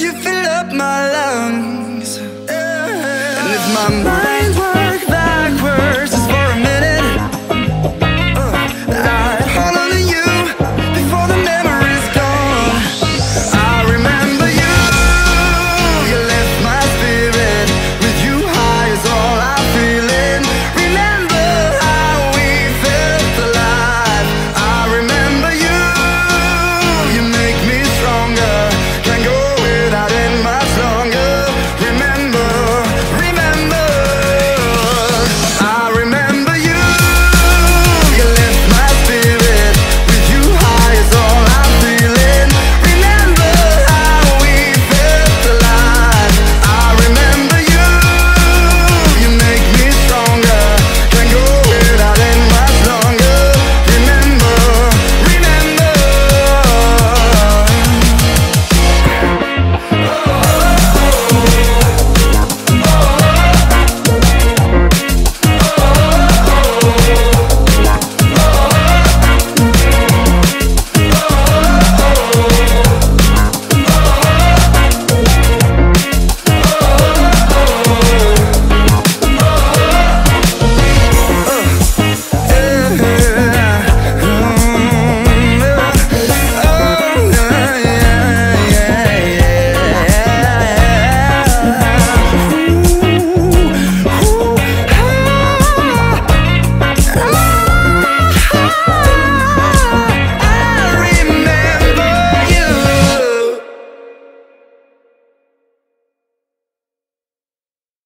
you fill up my lungs, yeah. And if my mind were